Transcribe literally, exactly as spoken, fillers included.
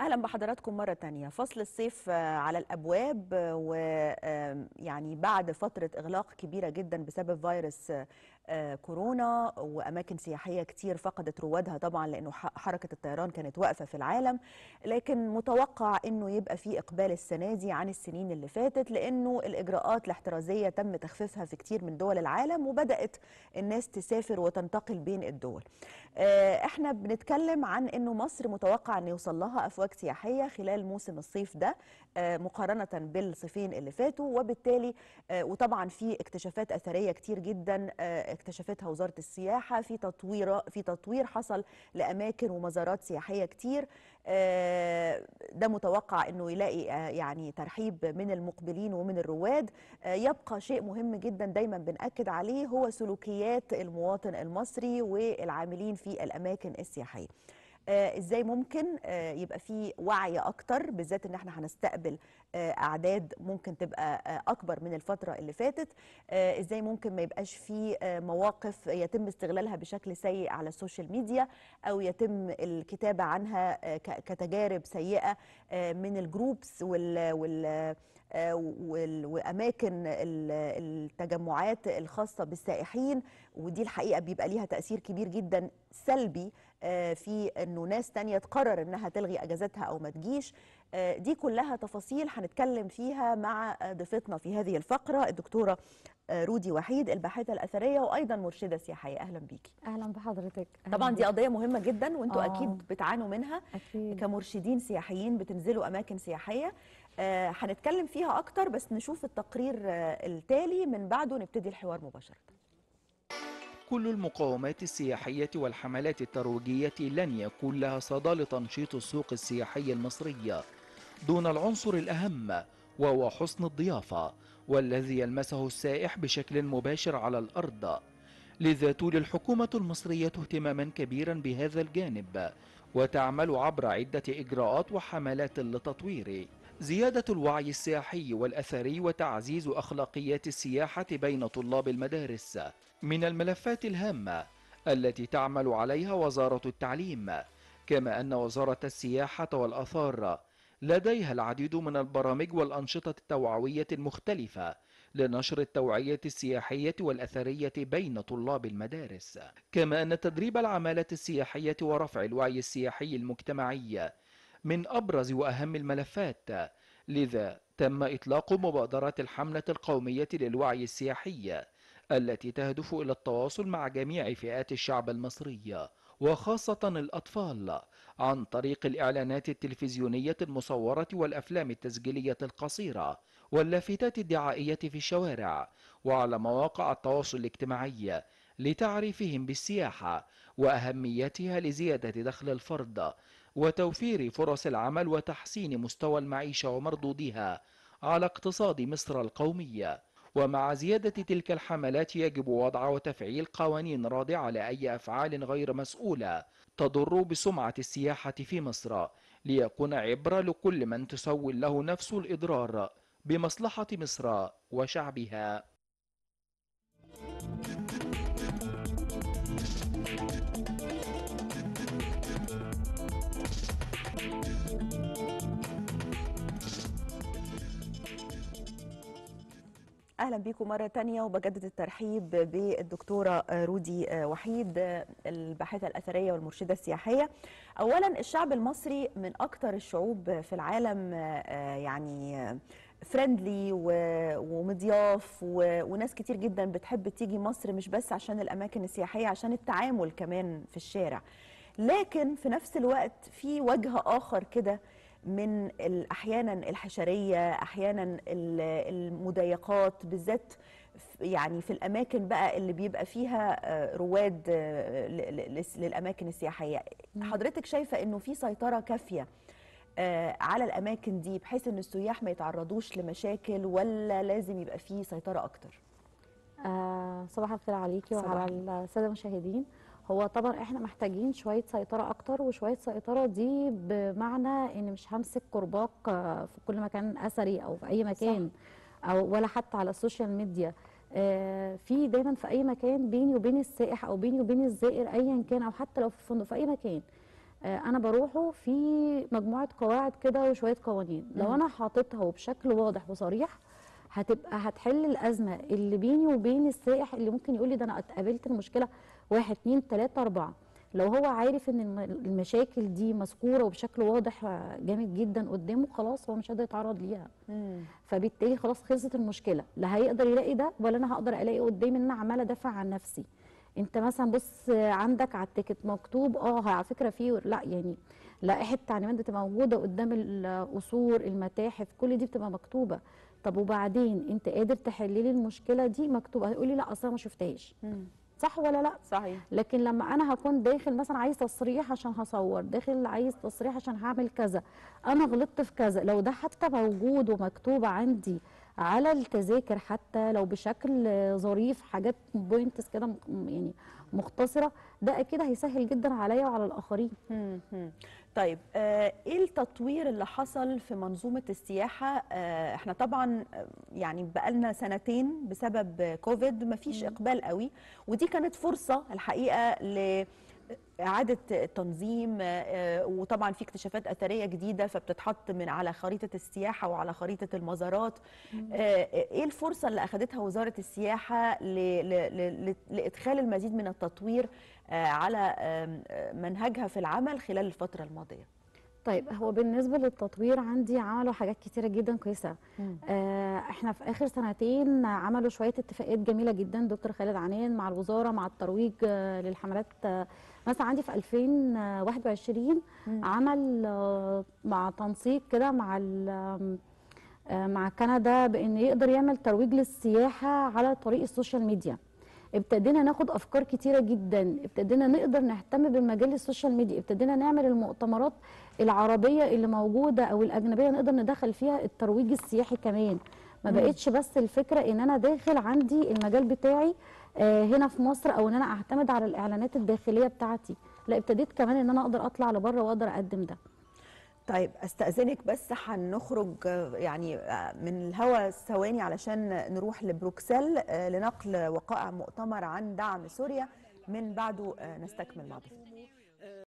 اهلا بحضراتكم مره ثانيه. فصل الصيف على الابواب، ويعني بعد فتره اغلاق كبيره جدا بسبب فيروس كورونا، واماكن سياحيه كتير فقدت روادها طبعا لانه حركه الطيران كانت واقفه في العالم، لكن متوقع انه يبقى في اقبال السنه دي عن السنين اللي فاتت لانه الاجراءات الاحترازيه تم تخفيفها في كتير من دول العالم، وبدات الناس تسافر وتنتقل بين الدول. احنا بنتكلم عن انه مصر متوقع ان يوصل لها افواج سياحيه خلال موسم الصيف ده مقارنه بالصيفين اللي فاتوا، وبالتالي وطبعا في اكتشافات اثريه كتير جدا اكتشفتها وزارة السياحة في تطوير في تطوير حصل لأماكن ومزارات سياحية كتير. ده متوقع أنه يلاقي يعني ترحيب من المقبلين ومن الرواد. يبقى شيء مهم جدا دايما بنأكد عليه هو سلوكيات المواطن المصري والعاملين في الأماكن السياحية، ازاي ممكن يبقى في وعي اكتر، بالذات ان احنا هنستقبل اعداد ممكن تبقى اكبر من الفتره اللي فاتت. ازاي ممكن ما يبقاش في مواقف يتم استغلالها بشكل سيء على السوشيال ميديا او يتم الكتابه عنها كتجارب سيئه من الجروبس وال وال وأماكن التجمعات الخاصة بالسائحين، ودي الحقيقة بيبقى ليها تأثير كبير جدا سلبي في أنه ناس تانية تقرر أنها تلغي أجازتها أو ما تجيش. دي كلها تفاصيل هنتكلم فيها مع ضيفتنا في هذه الفقرة الدكتورة رودي وحيد، الباحثة الأثرية وأيضا مرشدة سياحية. أهلا بيكي. أهلا بحضرتك. أهلا طبعا دي قضية مهمة جدا وأنتوا آه. أكيد بتعانوا منها أكيد. كمرشدين سياحيين بتنزلوا أماكن سياحية آه هنتكلم فيها أكتر، بس نشوف التقرير آه التالي من بعده نبتدي الحوار مباشرة. كل المقاومات السياحية والحملات الترويجية لن يكون لها صدى لتنشيط السوق السياحي المصرية دون العنصر الأهم وهو حسن الضيافة، والذي يلمسه السائح بشكل مباشر على الأرض. لذا تولي الحكومة المصرية اهتماما كبيرا بهذا الجانب، وتعمل عبر عدة إجراءات وحملات لتطويره، زيادة الوعي السياحي والأثري وتعزيز أخلاقيات السياحة بين طلاب المدارس. من الملفات الهامة التي تعمل عليها وزارة التعليم، كما أن وزارة السياحة والآثار لديها العديد من البرامج والأنشطة التوعوية المختلفة لنشر التوعية السياحية والأثرية بين طلاب المدارس، كما أن تدريب العمالة السياحية ورفع الوعي السياحي المجتمعي من أبرز وأهم الملفات. لذا تم إطلاق مبادرة الحملة القومية للوعي السياحي التي تهدف إلى التواصل مع جميع فئات الشعب المصري وخاصة الأطفال عن طريق الإعلانات التلفزيونية المصورة والأفلام التسجيلية القصيرة واللافتات الدعائية في الشوارع وعلى مواقع التواصل الاجتماعي لتعريفهم بالسياحة وأهميتها لزيادة دخل الفرد وتوفير فرص العمل وتحسين مستوى المعيشة ومردودها على اقتصاد مصر القومية. ومع زيادة تلك الحملات يجب وضع وتفعيل قوانين رادعة لأي أفعال غير مسؤولة تضر بسمعة السياحة في مصر، ليكون عبرة لكل من تسول له نفس الإضرار بمصلحة مصر وشعبها. أهلا بكم مرة تانية، وبجدد الترحيب بالدكتورة رودي وحيد الباحثة الأثرية والمرشدة السياحية. أولا الشعب المصري من أكتر الشعوب في العالم يعني فريندلي ومضياف، وناس كتير جدا بتحب تيجي مصر مش بس عشان الأماكن السياحية، عشان التعامل كمان في الشارع. لكن في نفس الوقت في وجه آخر كده من احيانا الحشريه، احيانا المضايقات، بالذات يعني في الاماكن بقى اللي بيبقى فيها رواد للاماكن السياحيه. حضرتك شايفه انه في سيطره كافيه على الاماكن دي بحيث ان السياح ما يتعرضوش لمشاكل، ولا لازم يبقى في سيطره اكتر؟ آه صباح الخير عليكي وعلى الساده المشاهدين. هو طبعا احنا محتاجين شويه سيطره اكتر، وشويه سيطره دي بمعنى ان مش همسك كرباج في كل مكان اثري او في اي مكان. صح. او ولا حتى على السوشيال ميديا، في دايما في اي مكان بيني وبين السائح او بيني وبين الزائر ايا كان، او حتى لو في الفندق في اي مكان انا بروحه في مجموعه قواعد كده وشويه قوانين، لو انا حاططها بشكل واضح وصريح هتبقى هتحل الازمه اللي بيني وبين السائح اللي ممكن يقول لي ده انا اتقابلت المشكله واحد اتنين تلاته اربعه. لو هو عارف ان المشاكل دي مذكوره وبشكل واضح جامد جدا قدامه، خلاص هو مش قادر يتعرض ليها، فبالتالي خلاص خلصت المشكله، لا هيقدر يلاقي ده ولا انا هقدر الاقي قدامي ان انا عماله ادافع عن نفسي. انت مثلا بص عندك على التيكت مكتوب اه على فكره فيه، لا يعني لائحه التعليمات بتبقى موجوده قدام القصور، المتاحف، كل دي بتبقى مكتوبه. طب وبعدين انت قادر تحل لي المشكله دي؟ مكتوبه. هيقول لي لا اصلا ما شفتهاش، صح ولا لا؟ صحيح. لكن لما انا هكون داخل مثلا عايز تصريح عشان هصور، داخل عايز تصريح عشان هعمل كذا، انا غلطت في كذا، لو ده حتى موجود ومكتوبه عندي على التذاكر حتى لو بشكل ظريف، حاجات بوينتس كده يعني مختصره، ده اكيد هيسهل جدا عليا وعلى الاخرين. طيب ايه التطوير اللي حصل في منظومه السياحه؟ احنا طبعا يعني بقالنا سنتين بسبب كوفيد مفيش اقبال قوي، ودي كانت فرصه الحقيقه ل إعادة التنظيم، وطبعا في اكتشافات أثرية جديدة فبتتحط من على خريطة السياحة وعلى خريطة المزارات. إيه الفرصة اللي أخدتها وزارة السياحة لإدخال المزيد من التطوير على منهجها في العمل خلال الفترة الماضية؟ طيب هو بالنسبة للتطوير عندي عملوا حاجات كتيرة جدا كويسة. آه احنا في آخر سنتين عملوا شوية اتفاقيات جميلة جدا دكتور خالد عنان مع الوزارة، مع الترويج آه للحملات. آه مثلا عندي في الفين وواحد وعشرين مم. عمل آه مع تنسيق كده مع آه مع كندا بأن يقدر يعمل ترويج للسياحة على طريق السوشيال ميديا. ابتدينا ناخد افكار كتيره جدا، ابتدينا نقدر نهتم بالمجال السوشيال ميديا، ابتدينا نعمل المؤتمرات العربيه اللي موجوده او الاجنبيه نقدر ندخل فيها الترويج السياحي كمان. ما بقتش بس الفكره ان انا داخل عندي المجال بتاعي هنا في مصر او ان انا اعتمد على الاعلانات الداخليه بتاعتي، لا ابتديت كمان ان انا اقدر اطلع لبره واقدر اقدم ده. طيب استأذنك بس هنخرج يعني من الهوا ثواني علشان نروح لبروكسل لنقل وقائع مؤتمر عن دعم سوريا، من بعده نستكمل مع بعض.